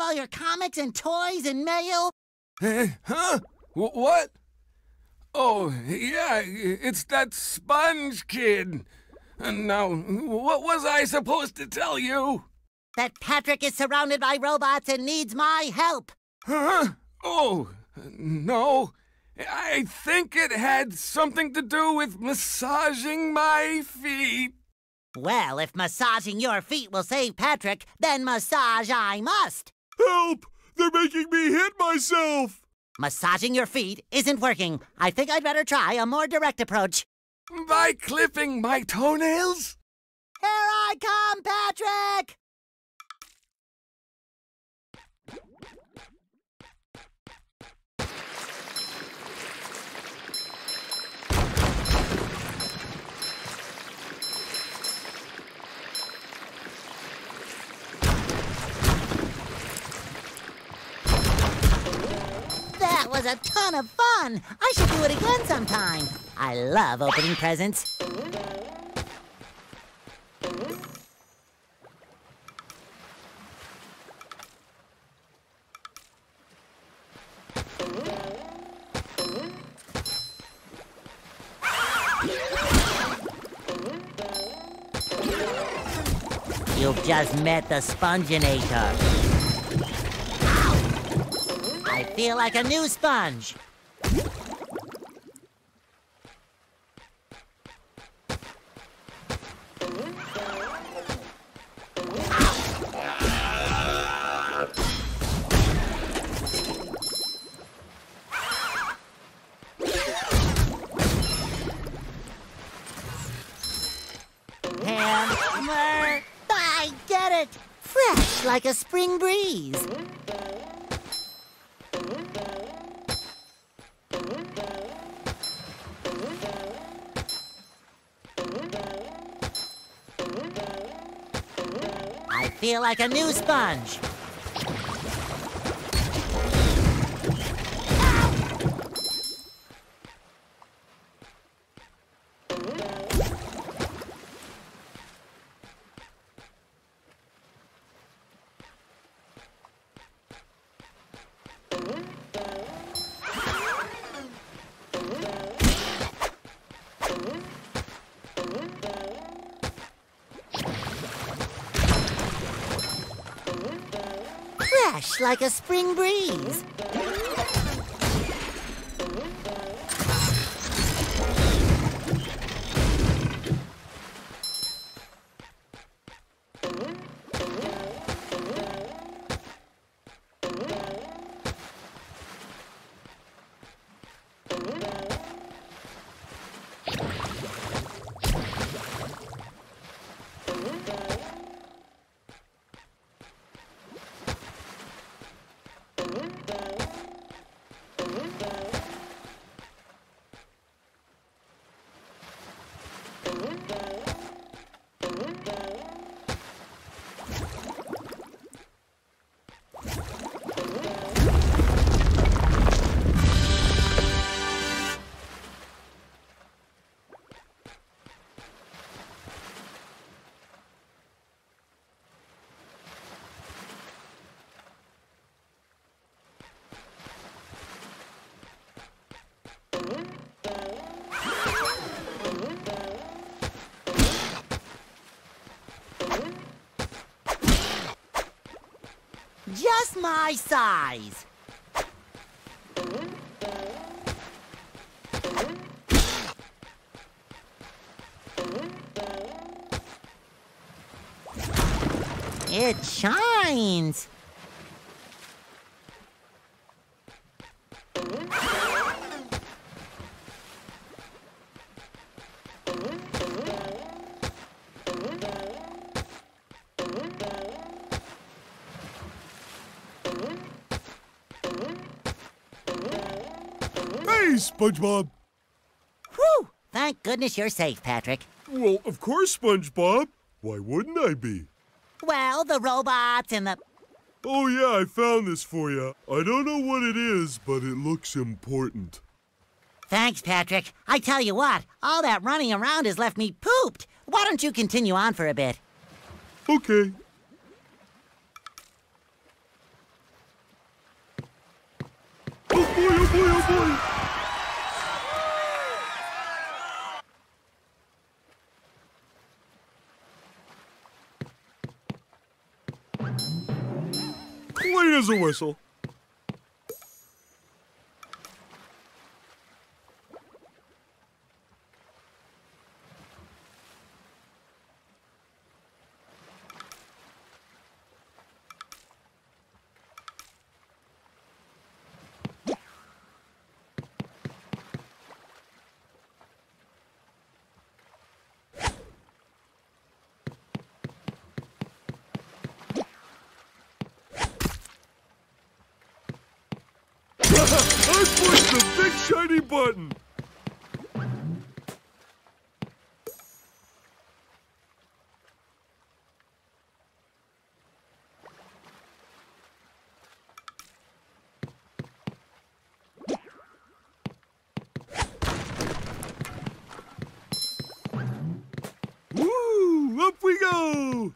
have all your comics and toys and mail? Huh? What? Oh, yeah, it's that sponge kid. Now, what was I supposed to tell you? That Patrick is surrounded by robots and needs my help. Huh? Oh, no. I think it had something to do with massaging my feet. Well, if massaging your feet will save Patrick, then massage I must. Help! They're making me hit myself! Massaging your feet isn't working. I think I'd better try a more direct approach. By clipping my toenails? Here I come, Patrick! That was a ton of fun! I should do it again sometime. I love opening presents. You've just met the Sponginator. I feel like a new sponge. Hammer! I get it! Fresh like a spring breeze. Feel like a new sponge. Like a spring breeze. Just my size. It shines. SpongeBob. Whew! Thank goodness you're safe, Patrick. Well, of course, SpongeBob. Why wouldn't I be? Well, the robots and the... Oh, yeah, I found this for you. I don't know what it is, but it looks important. Thanks, Patrick. I tell you what, all that running around has left me pooped. Why don't you continue on for a bit? Okay. Clean as a whistle. I pushed the big shiny button! Woo! Up we go!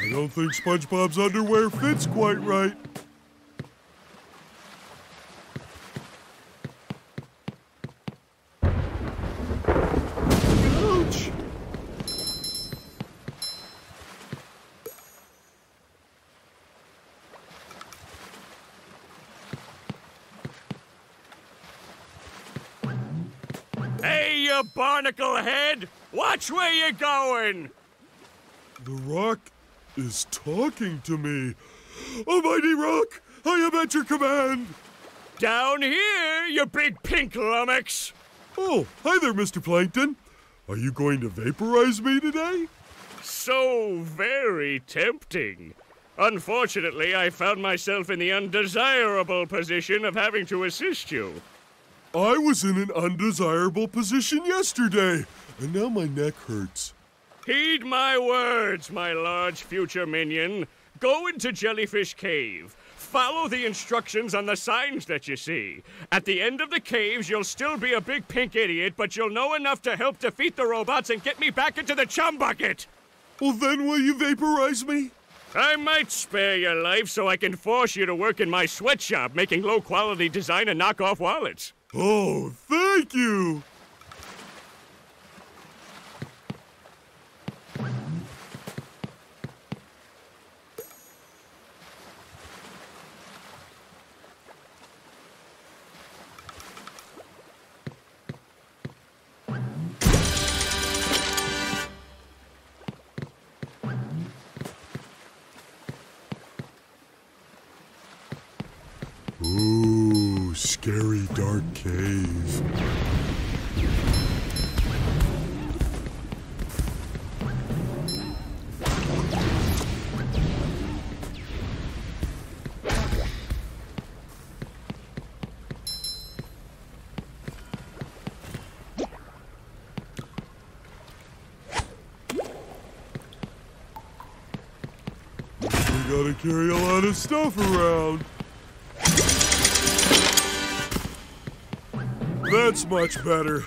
I don't think SpongeBob's underwear fits quite right. Ouch! there, barnacle head! Watch where you're going! The rock is talking to me. Almighty rock, I am at your command! Down here, you big pink lummox! Oh, hi there, Mr. Plankton. Are you going to vaporize me today? So very tempting. Unfortunately, I found myself in the undesirable position of having to assist you. I was in an undesirable position yesterday, and now my neck hurts. Heed my words, my large future minion. Go into Jellyfish Cave. Follow the instructions on the signs that you see. At the end of the caves, you'll still be a big pink idiot, but you'll know enough to help defeat the robots and get me back into the Chum Bucket. Well, then will you vaporize me? I might spare your life so I can force you to work in my sweatshop making low-quality designer knockoff wallets. Oh, thank you! Ooh, scary dark cave. We gotta carry a lot of stuff around. That's much better.